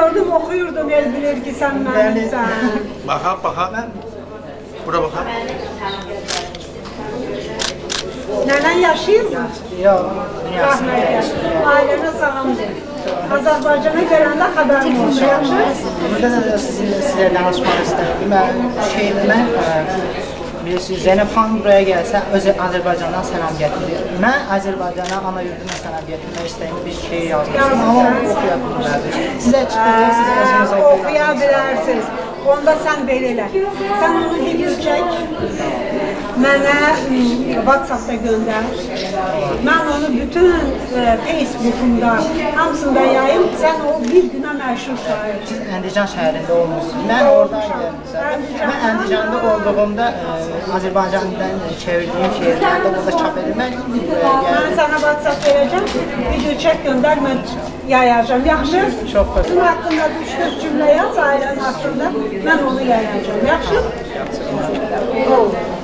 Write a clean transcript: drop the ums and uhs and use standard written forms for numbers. gördüm, okuyordum ezbileri ki sen benimsin. Baka baka ben. Bura baka. Nenen yaşıyor mu? Yok. Ailene sağlamdır. Azerbaycan'a gelende haberim olsun. Burada da sizinle danışmak istedim. Şeyime... Bilirsiniz, Zeynep xanım buraya gəlsə, Azərbaycandan sənam gətirir. Mən Azərbaycana, ana yurduna sənam gətirmək istəyim, bir şey yazmışım, ama onu oxuya bilməlidir. Sizə çıxırlar, siz özünüzə qoyarlar. Oxuya bilərsiniz, onda sən belə elə. Sən onu video çək, mənə WhatsApp-da göndər. Mən onu bütün Facebook'umda, hamısında yayım, sən o bir günə məşhur şair. Siz Əndican şəhərində olmuşsunuz. Mən oradan gəlmişəm. Mən Əndicanda olduğumda, Azərbaycandan çevirdiğim şehirlerde burada çap edilmek için buraya geldim. Ben sana WhatsApp vereceğim, video çek gönder, ben yayacağım. Yaxşı? Çok basit. Bunun hakkında 3-4 cümle yaz, ailen hakkında, ben onu yayacağım. Yaxşı? Yaxşı.